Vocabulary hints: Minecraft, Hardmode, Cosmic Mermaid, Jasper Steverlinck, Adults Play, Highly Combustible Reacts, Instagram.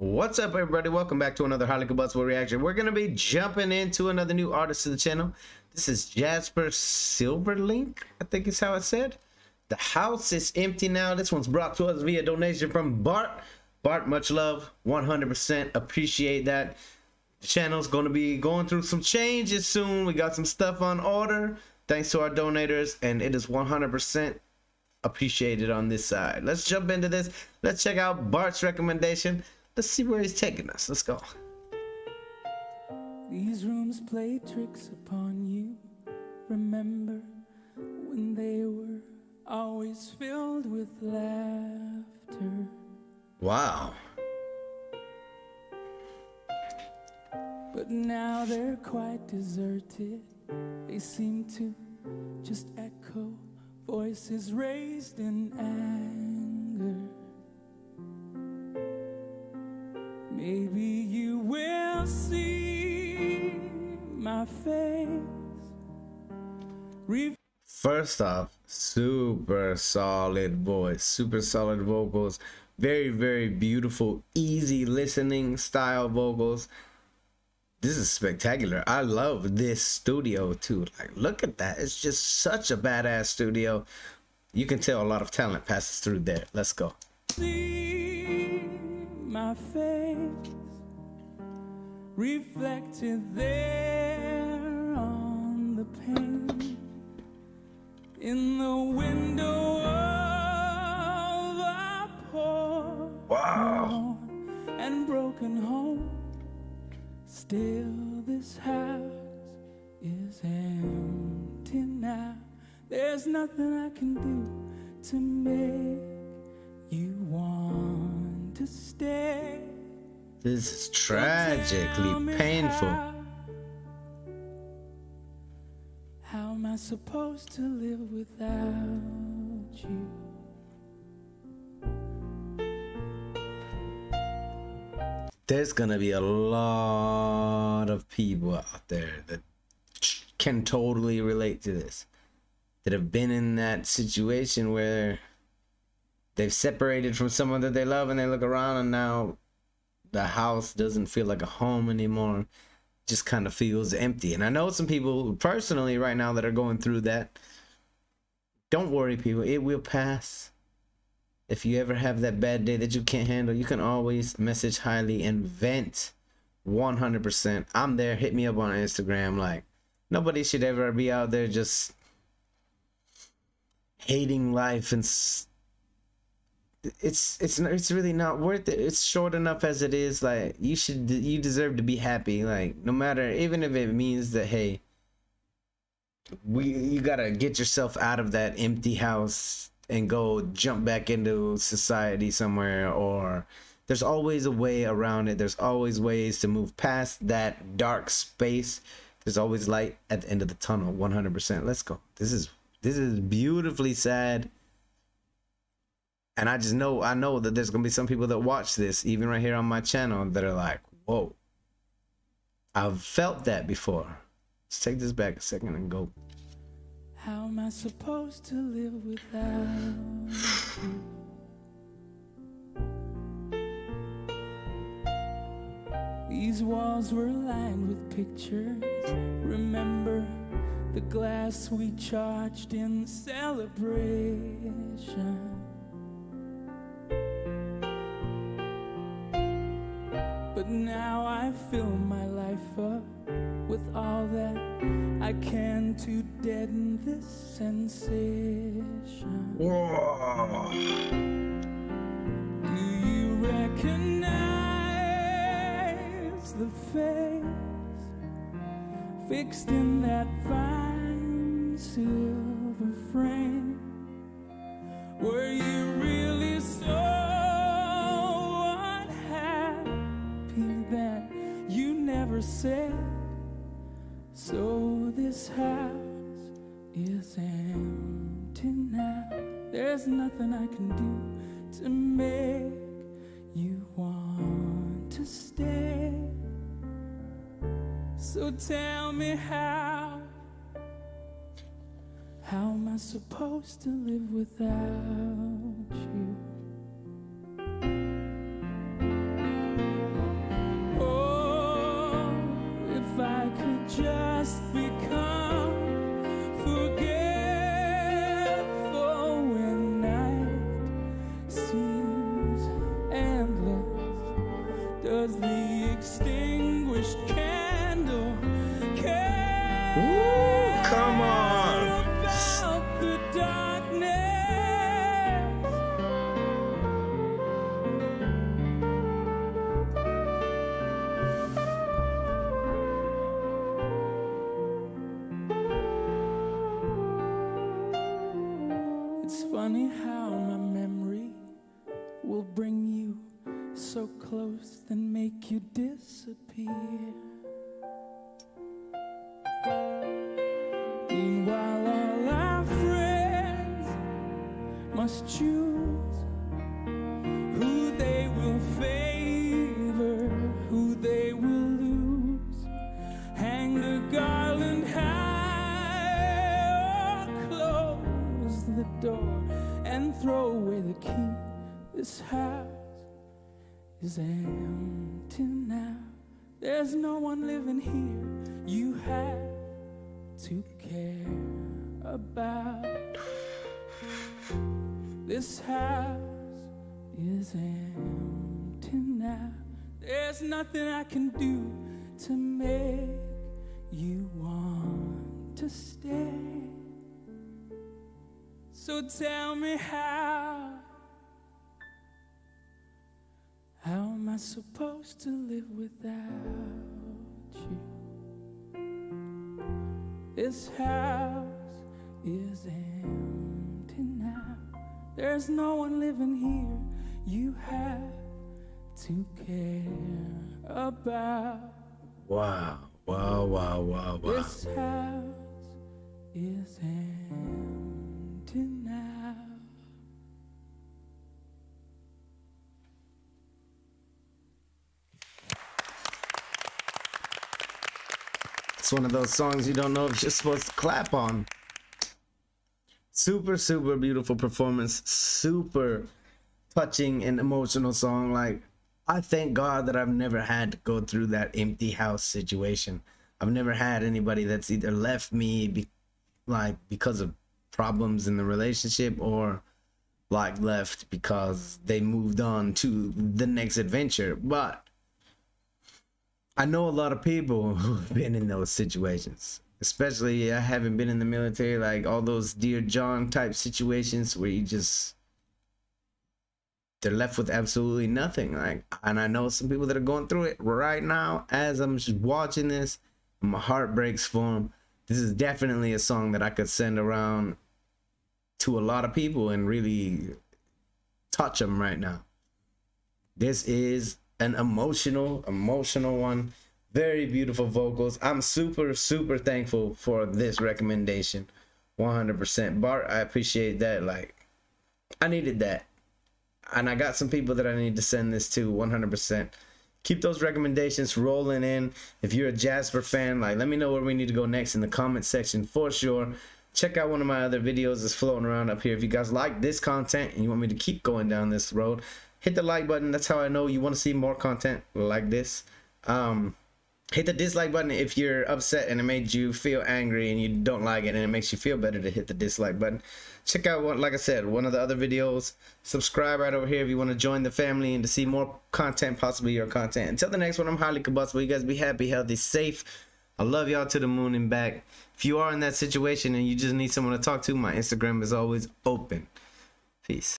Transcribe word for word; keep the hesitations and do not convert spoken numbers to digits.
What's up, everybody? Welcome back to another Highly Combustible Reaction. We're going to be jumping into another new artist to the channel. This is Jasper Steverlinck, I think is how I said. The house is empty now. This one's brought to us via donation from Bart. Bart, much love. one hundred percent appreciate that. The channel's going to be going through some changes soon. We got some stuff on order thanks to our donators, and it is one hundred percent appreciated on this side. Let's jump into this. Let's check out Bart's recommendation. Let's see where he's taking us. Let's go. These rooms play tricks upon you. Remember when they were always filled with laughter. Wow. But now they're quite deserted. They seem to just echo voices raised in anger. Maybe you will see my face. First off, super solid voice, super solid vocals, very, very beautiful, easy listening style vocals. This is spectacular. I love this studio too. Like, look at that. It's just such a badass studio. You can tell a lot of talent passes through there. Let's go. See my face reflected there on the pane in the window of a poor wow and broken home. Still this house is empty now. There's nothing I can do to make you want to stay. This is tragically painful. How, how am I supposed to live without you? There's gonna be a lot of people out there that can totally relate to this, that have been in that situation where they've separated from someone that they love, and they look around and now the house doesn't feel like a home anymore. It just kind of feels empty. And I know some people personally right now that are going through that. Don't worry, people, it will pass. If you ever have that bad day that you can't handle, you can always message Highly and vent. one hundred percent. I'm there. Hit me up on Instagram. Like, nobody should ever be out there just hating life, and it's it's it's really not worth it. It's short enough as it is. Like, you should you deserve to be happy. Like, no matter, even if it means that, hey, we you gotta get yourself out of that empty house and go jump back into society somewhere. Or there's always a way around it. There's always ways to move past that dark space. There's always light at the end of the tunnel. one hundred percent. Let's go. This is this is beautifully sad. And I just know I know that there's gonna be some people that watch this, even right here on my channel, that are like, whoa, I've felt that before. Let's take this back a second and go. How am I supposed to live without you? These walls were lined with pictures. Remember the glass we charged in celebration. But now I fill my life up with all that I can to deaden this sensation. Whoa. Do you recognize the face fixed in that fine silver frame? Were you really so unhappy that you never said? So this house is empty now. There's nothing I can do to make you want to stay. So tell me how. How am I supposed to live without you? was the extinguished candle. Ooh, come on. About the darkness. It's funny how my memory will bring you so close, then make you disappear. Meanwhile, all our friends must choose who they will favor, who they will lose. Hang the garland high, or close the door and throw away the key. This house is empty now. There's no one living here. You have to care about. This house is empty now. There's nothing I can do to make you want to stay. So tell me how. How am I supposed to live without you? This house is empty now. There's no one living here. You have to care about. Wow, wow, wow, wow, wow. This house is empty now. It's one of those songs you don't know if you're supposed to clap on. Super, super beautiful performance. Super touching and emotional song. Like, I thank God that I've never had to go through that empty house situation. I've never had anybody that's either left me be, like because of problems in the relationship, or like left because they moved on to the next adventure. But I know a lot of people who've been in those situations, especially I haven't been in the military, like all those Dear John type situations where you just, they're left with absolutely nothing. Like, and I know some people that are going through it right now as I'm just watching this, and my heart breaks for them. This is definitely a song that I could send around to a lot of people and really touch them right now. This is an emotional, emotional one. Very beautiful vocals. I'm super, super thankful for this recommendation. one hundred percent. Bart, I appreciate that. Like, I needed that. And I got some people that I need to send this to, one hundred percent. Keep those recommendations rolling in. If you're a Jasper fan, like, let me know where we need to go next in the comment section for sure. Check out one of my other videos that's floating around up here. If you guys like this content and you want me to keep going down this road, hit the like button. That's how I know you want to see more content like this. Um, hit the dislike button if you're upset and it made you feel angry and you don't like it and it makes you feel better to hit the dislike button. Check out, one, like I said, one of the other videos. Subscribe right over here if you want to join the family and to see more content, possibly your content. Until the next one, I'm Highly Combustible. You guys be happy, healthy, safe. I love y'all to the moon and back. If you are in that situation and you just need someone to talk to, my Instagram is always open. Peace.